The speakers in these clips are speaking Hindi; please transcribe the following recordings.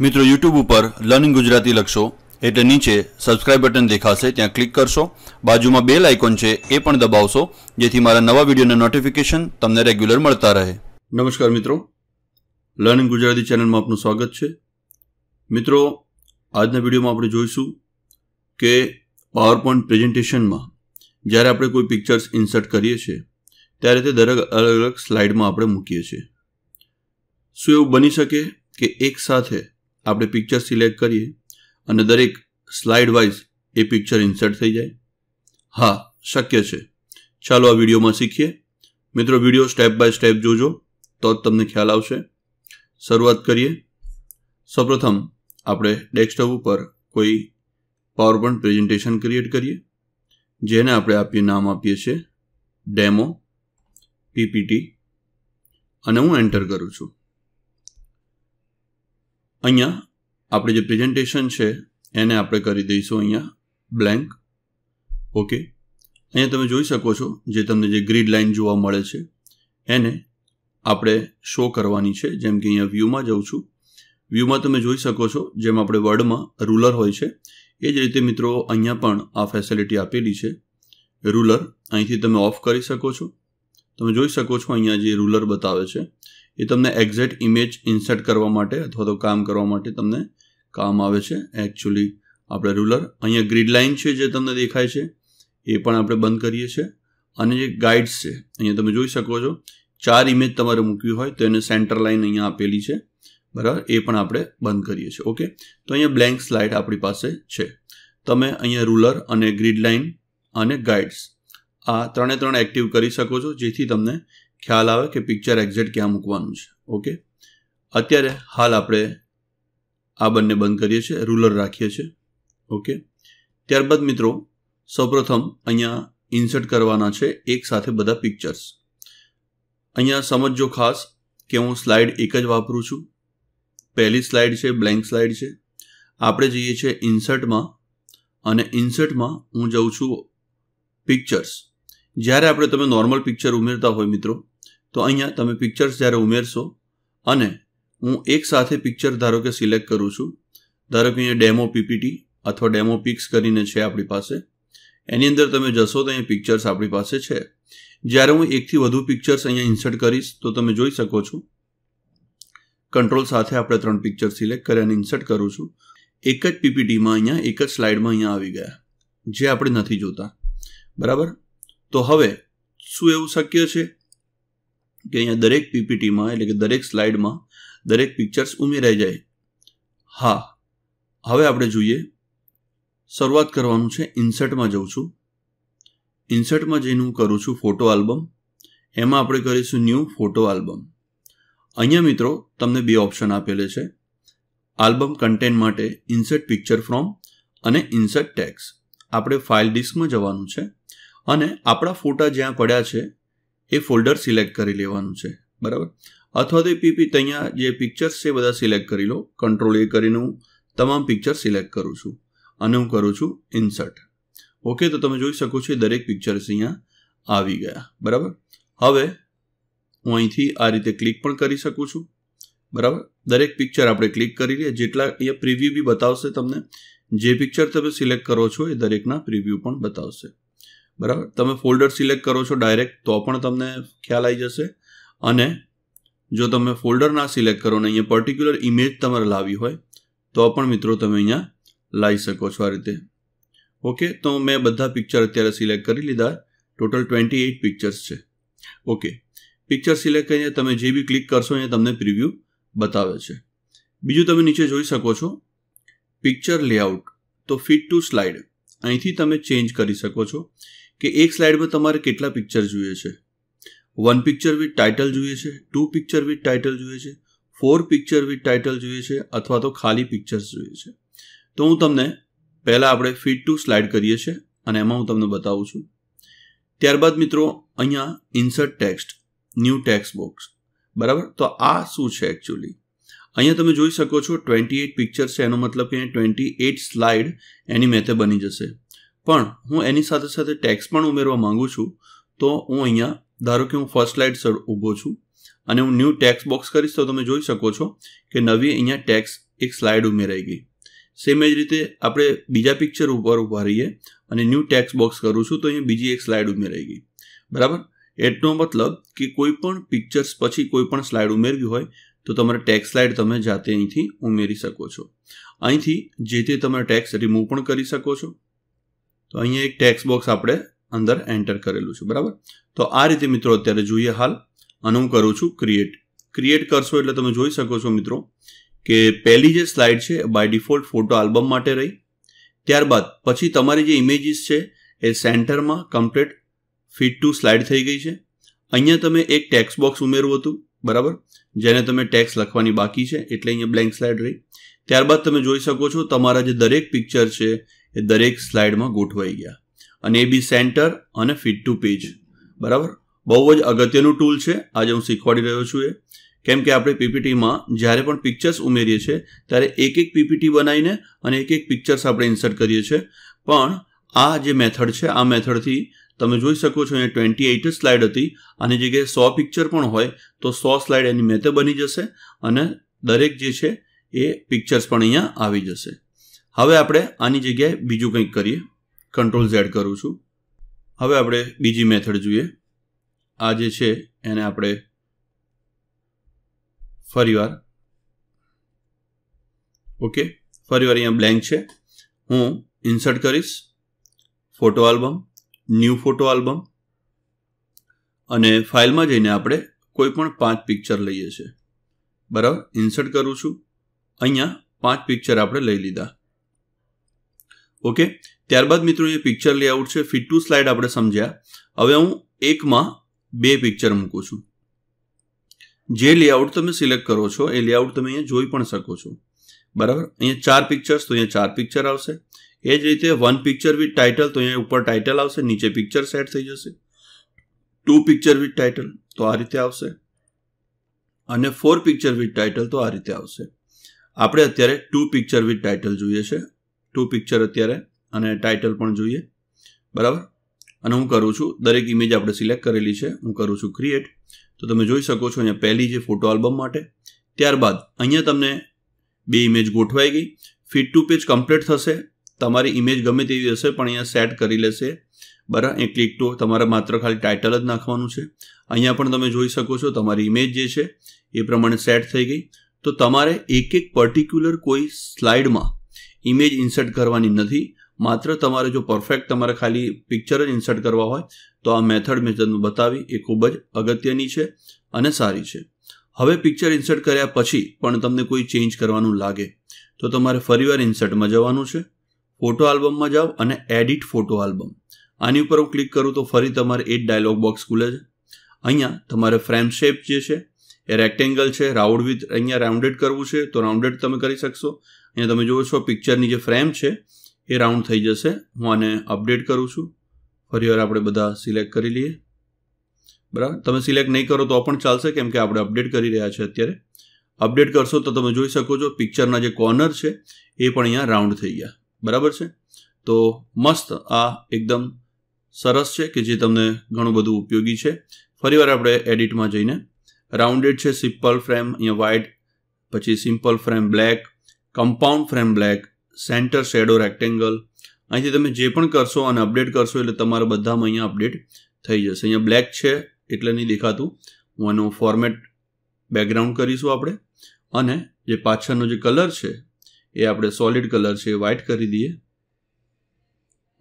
मित्रों यूट्यूब पर लर्निंग गुजराती लखशो एटले नीचे सब्सक्राइब बटन देखाशे त्यां क्लिक करशो। बाजुमां बेल आइकॉन छे ए पण दबावशो जेथी मारा नवा विडियोना नोटिफिकेशन तमने रेग्युलर मळता रहे। नमस्कार मित्रों, लर्निंग गुजराती चैनल में आपनुं स्वागत छे। मित्रों आजना विडियो में आपणे जोईशुं के पावरपॉइंट प्रेजेंटेशन में ज्यारे आपणे कोई पिक्चर्स इन्सर्ट करीए छीए त्यारे ते दरेक अलग अलग स्लाइड में आपणे मूकीए छीए। शुं एवुं बनी शके के एक साथे आपणे पिक्चर सिलेक्ट करीए अने दरेक स्लाइड वाइज ए पिक्चर इन्सर्ट थई जाए? हाँ, शक्य छे। चालो आ विडियो में शीखीए। मित्रों विडियो स्टेप बाय स्टेप जोजो तो तमने ख्याल आवशे। शरूआत करिए। सर्वप्रथम आपणे डेस्कटॉप पर कोई पावरपॉइंट प्रेजेंटेशन क्रिएट करिए जेने आपणे आपी नाम आपीए छे डेमो पीपीटी अने हूँ एंटर करूँ छूं। अहींया आपणे जे प्रेजेंटेशन छे एने आपणे करी दईशुं अहींया ब्लेंक। ओके, अहींया तमे जोई शको छो जे तमने जे ग्रीड लाइन जोवा मळे छे एने आपणे शो करवानी छे। जेम के अहींया व्यू में जाऊँ छूं। व्यू में तमे जोई शको छो जेम आपणे वर्ड में रूलर होय छे ए ज रीते मित्रों अहींया पण आ फेसिलिटी आपेली छे। रूलर अहींथी तमे ऑफ करी शको छो। तमे जोई शको छो अहींया जे रूलर बतावे छे ये तमने एक्जेक्ट इमेज इन्सर्ट करवा माटे अथवा तो काम करवा माटे तमने काम आवे छे। एक्चुअली आपणे रूलर अहींया ग्रीड लाइन छे जे तमने देखाय छे ए पण आपणे बंद करीए छे अने जे गाइड्स छे अहींया तमे जोई शको छो। चार इमेज तमारे मूकवी होय तो एने सेंटर लाइन अहींया आपेली छे, बराबर, ए पण आपणे बंद करीए छे। ओके, तो अहींया ब्लेंक स्लाइड आपणी पासे छे। तमे अहींया रूलर अने ग्रीड लाइन अने गाइड्स आ त्रणेय त्रण एक्टिव करी शको छो जेथी तमने ख्याल आवे के पिक्चर एक्जेक्ट क्या मूकवानुं छे। ओके, अत्यारे हाल आपणे आ बंने बंद करीए छे, रूलर राखीए छे। ओके, त्यारबाद मित्रों सौप्रथम अहींया इन्सर्ट करवाना छे एक साथे बधा पिक्चर्स। अहींया समझजो खास के हूँ स्लाइड एक ज वापरू छूं। पहली स्लाइड छे ब्लेंक स्लाइड छे। आपणे जईए छे इन्सर्ट में अने इन्सर्ट में हूँ जाऊँ छूं पिक्चर्स। ज्यारे आपणे तमे नॉर्मल पिक्चर उमेरता होय मित्रों तो अहींया तमे पिक्चर्स जयरे उमेरशो अने हूँ एक साथे पिक्चर धारो के सिलेक्ट करूँ छूं। धारो के अहींया डेमो पीपीटी अथवा डेमो पिक्स करीने छे आपणी पासे। एनी अंदर तमे जशो तो अहींया पिक्चर्स आपणी पासे छे। ज्यारे हूँ एक थी वधु पिक्चर्स अहींया इन्सर्ट करीश तो तमे जोई शको छो। कंट्रोल साथे आपणे त्रण पिक्चर सिलेक्ट करी अने इन्सर्ट करूँ छूं। एक ज पीपीटी में अहींया एक ज स्लाइड में अहींया आवी गया जे आपणे नथी जोता, बराबर। तो हवे शुं एवुं शक्य छे के अहींया दरेक पीपीटी में एटले के दरेक स्लाइड में दरेक पिक्चर्स उमेराई जाए? हाँ, हवे आपणे जोईए। शरूआत करवानुं छे इन्सर्ट में जाऊँ छूं। इन्सर्ट में जईने हूँ करूँ छूं फोटो आल्बम। एमां आपणे करीशुं न्यू फोटो आल्बम। अहींया मित्रों तमने बे ऑप्शन आपेले छे आल्बम कंटेंट माटे इन्सर्ट पिक्चर फ्रॉम अने इन्सर्ट टेक्स्ट। आपणे फाइल डिस्क में जवानुं छे अने आपणा फोटा ज्यां पड्या छे ए फोल्डर सिलेक्ट करी लेवानुं छे, बराबर। अथवा तो पीपीटी अहींया जे पिक्चर्स छे बधा सिलेक्ट करी लो। कंट्रोल ए करीने हूँ तमाम पिक्चर सिलेक्ट करूँ छूं अने हूँ करूँ छूं इन्सर्ट। ओके, तो तमे जोई शको छो दरेक पिक्चर्स अहींया आवी गया, बराबर। हवे हूँ अहींथी आ रीते क्लिक पण करी शकूं छूं, बराबर। दरेक पिक्चर आपणे क्लिक करी लईए। जेटला अहींया प्रिव्यू बी बतावशे तमने। जे पिक्चर तमे सिलेक्ट करो छो ए दरेकना प्रिव्यू पण बतावशे, बराबर। तमे फोल्डर सिलेक्ट करो छो डायरेक्ट तो पण तमने ख्याल आई जशे। अने जो तमे फोल्डर ना सिलेक्ट करो ने अहींया पर्टिक्युलर इमेज तमारे लावी होय तो पण मित्रों तमे अहींया लाई शको छो आ रीते। ओके, तो मैं बधा पिक्चर अत्यारे सिलेक्ट करी लीधा। टोटल 28 पिक्चर्स छे। ओके, पिक्चर सिलेक्ट करीने तमे जे भी क्लिक करशो अहींया तमने प्रिव्यू बतावे छे। बीजुं तमे नीचे जोई शको छो पिक्चर लेआउट तो फिट टू स्लाइड अहींथी तमे चेन्ज करी शको छो कि एक स्लाइड में तमारे केटला पिक्चर जुए छे। 1 पिक्चर विथ टाइटल जुए छे, 2 पिक्चर विथ टाइटल जुए छे, 4 पिक्चर विथ टाइटल जुए छे अथवा तो खाली पिक्चर्स जुए छे। तो हूँ तमने पहला आपणे फिट टू स्लाइड करीए छे अने एमां हूँ तमने बतावुं छूं। त्यारबाद मित्रों अहींया insert text new text box, बराबर। तो आ शुं छे एक्चुअली अहींया तमे जोई शको छो 28 पिक्चर छे। एनो मतलब के 28 स्लाइड एनी मेथे बनी जशे। पण हूँ एनी साथे साथे टेक्स्ट पण उमेरवा मांगू छूं तो हूँ अहींया धारो के हूँ फर्स्ट स्लाइड सर ऊभो छूं अने हूँ न्यू टेक्स्ट बॉक्स करीश तो तमे जोई शको छो कि नवी अहींया टेक्स्ट एक स्लाइड उमराई गई। सेम एज रीते अपने बीजा पिक्चर पर उभा रहीए अने न्यू टेक्स्ट बॉक्स करूँ छूँ तो अँ बीजी एक स्लाइड उमराई गई, बराबर। एटनो मतलब कि कोईपण पिक्चर्स पछी कोईपण स्लाइड उमरवी हो तो तमारे टेक्स्ट स्लाइड तमे जाते अहींथी उमेरी शको छो। अहींथी जे ते तमारे टेक्स्ट रिमूव पण करी शको छो। तो अहींया एक टेक्स्ट बॉक्स आपणे अंदर एंटर करेलू छे, बराबर। तो आ रीते मित्रों अत्यारे जोईए हाल। अने हूँ करूँ छूँ क्रिएट करशो एटले तमे जोई शको छो मित्रों के पहली जे स्लाइड छे बाय डिफोल्ट फोटो आल्बम माटे रही, त्यारबाद पछी तमारी जे इमेजीस छे ए सेंटर में कम्प्लीट फिट टू स्लाइड थई गई छे। अहींया तमे एक टेक्स्ट बॉक्स उमेर्युं हतुं, बराबर, जेने तमे टेक्स्ट लखवानी बाकी छे एटले अहींया ब्लेंक स्लाइड रही। त्यारबाद तमे जोई शको छो तमारा जे दरेक पिक्चर छे ए दरेक स्लाइड में गोठवाई गया अने ए बी सेंटर अने फिट टू पेज, बराबर। बहु ज अगत्यनुं टूल छे, आज हूँ शीखवाड़ी रह्यो छुं। केम के आपणे पीपीटी में ज्यारे पण पिक्चर्स उमेरीए छीए त्यारे एक एक पीपीटी बनावीने अने एक एक पिक्चर्स आपणे इन्सर्ट करीए छीए, पण आ जे मेथड छे आ मेथडथी तमे जोई शको छो 28 स्लाइड हती आनी जग्याए 100 पिक्चर पण होय तो 100 स्लाइड एनी मेते बनी जशे अने दरेक जे छे ए पिक्चर्स पण अहींया आवी जशे। हवे आपणे आनी जग्याए बीजुं कंईक करीए, कंट्रोल Z करूं छुं। हवे आपणे बीजी मेथड जोईए। आ जे छे एने आपणे फरीवार ओके फरीवार अहींया ब्लेंक छे हूँ इन्सर्ट करीश photo album, new photo album अने फाइल में जईने आपणे कोईपण 5 पिक्चर लईए छे, बराबर। इन्सर्ट करूँ छूँ, अहींया 5 पिक्चर आपणे लई लीधा, ओके। त्यारबाद मित्रों ये पिक्चर लेआउट छे फिट टू स्लाइड आपणे समझ्या। हवे हूँ एक में 2 पिक्चर मूकूं छूँ। जे लेआउट तमे सिलेक्ट करो छो ए लेआउट तमे अहींया जोई पण शको छो, बराबर। अहींया 4 पिक्चर्स तो अहींया 4 पिक्चर आवशे। एज रीते 1 पिक्चर विथ टाइटल तो अहींया ऊपर टाइटल आवशे, नीचे पिक्चर सेट थई जशे। 2 पिक्चर विथ टाइटल तो आ रीते आवशे अने 4 पिक्चर विथ टाइटल तो आ रीते आवशे। आपणे अत्यारे 2 पिक्चर विथ टाइटल जोईए छे, 2 पिक्चर अत्यारे अने टाइटल पण जोईए, बराबर। अने हूँ करूँ छूँ दरेक इमेज आपणे सिलेक्ट करेली छे, हूँ करूँ छूँ क्रिएट। तो तमे जोई शको छो अहींया पहली जे फोटो आल्बम माटे, त्यारबाद अहींया तमने 2 इमेज गोठवाई गई। फिट टू पेज कम्प्लीट थशे, तमारी इमेज गमे तेवी हशे पण अहींया सेट करी लेशे, बराबर। ए क्लिक टू तमारे मात्र खाली टाइटल ज नाखवानुं छे। अहींया पण तमे जोई शको छो तमारी इमेज जे छे ए प्रमाणे सेट थई गई। तो तमारे एक एक पर्टिक्युलर कोई स्लाइड में इमेज इन्सर्ट करवानी नथी, मात्र तमारे जो परफेक्ट तमारे खाली पिक्चर ज इन्सर्ट करवा होय तो आ मेथड में तमने बतावी ए खूब ज अगत्यनी छे अने सारी छे। हवे पिक्चर इन्सर्ट कर्या पछी पण तमने कोई चेन्ज करवानुं लागे तो तमारे फरीवार इन्सर्ट में जवानुं छे, फोटो आल्बम में जाओ अने एडिट फोटो आल्बम। आनी उपर हूँ क्लिक करूँ तो फरी तमारे ए डायलॉग बॉक्स खुले छे। अहींया तमारे फ्रेम शेप जे छे ए रेक्टेंगल छे, राउंड विथ अहींया राउंडेड करवुं छे तो राउंडेड तमे करी शकशो। अहींया तमे जोवो छो पिक्चरनी जे फ्रेम छे ए राउंड थई जशे। हूँ आने अपडेट करूँ छूँ। फरीवार आपणे बधा सिलेक्ट करी लीए, बराबर। तमे सिलेक्ट नहीं करो तो पण चालशे केम के आपणे अपडेट करी रह्या छे। अत्यारे अपडेट करशो तो तमे जोई शको छो पिक्चरना जे कॉर्नर छे ए पण अहींया राउंड थई गया, बराबर छे। तो मस्त आ एकदम सरस छे के जे तमने घणुं बधुं उपयोगी छे। फरीवार आपणे एडिट में जईने राउंडेड छे, सिम्पल फ्रेम अहींया वाइट, पछी simple frame black, compound frame black, center shadow rectangle. अहींथी तमे जे पण करशो अने अपडेट करशो एटले तमारा बधामां अहींया अपडेट थई जशे। अहींया ब्लेक छे एटले नहीं देखातुं, हुं आनो फॉर्मेट बेकग्राउंड करीशुं आपणे अने जे पाछळनो जे कलर छे ए आपणे सॉलिड कलर छे व्हाइट करी दीए,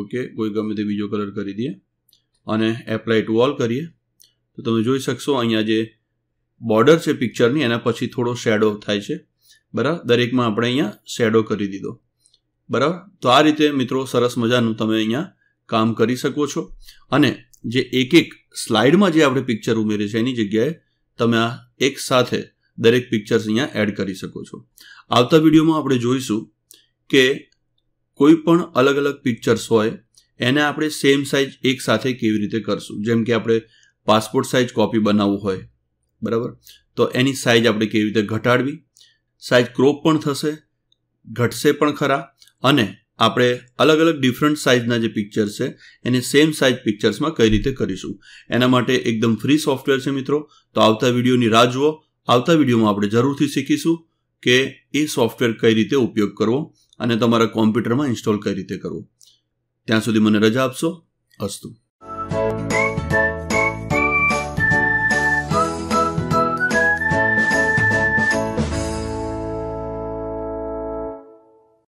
ओके। कोई गमे ते बीजो कलर करी दीए अने एप्लाय टू ऑल करीए तो तमे जोई शकशो अहींया जे बॉर्डर छे पिक्चरनी एना पछी थोड़ो शेडो थाय छे, बराबर। दरेकमां आपणे अहींया शेडो करी दीधो, बराबर। तो आ रीते मित्रों सरस मजानुं तमे अहींया काम करी शको छो अने जे एक एक स्लाइड में जे आपणे पिक्चर उमेरी छे एनी जग्याए तमे आ एक साथे दरेक पिक्चर्स अहींया एड करी शको छो। आवता विडियोमां आपणे जोईशुं के कोई पण अलग अलग पिक्चर्स होय एने आपणे सेम साइज एक साथे केवी रीते करशुं। जेम के आपणे पासपोर्ट साइज कॉपी बनाववी होय, बराबर, तो एनी साइज आपणे केवी रीते घटाडवी, साइज क्रॉप पण थशे, घटशे पण खरा अने आपणे अलग अलग डिफरंट साइजना जे पिक्चर्स छे एने सेम साइज पिक्चर्स में कई रीते करीशुं एना माटे एकदम फ्री सॉफ्टवेर छे मित्रों। तो आवता विडियोनी राह जुओ, आवता विडियो में आपणे जरूरथी शीखीशुं। के ए सॉफ्टवेर कई रीते उपयोग करवो अने तमारा कॉम्प्यूटर में इंस्टॉल कई रीते करवो। त्यां सुधी मने रजा आपशो। अस्तु।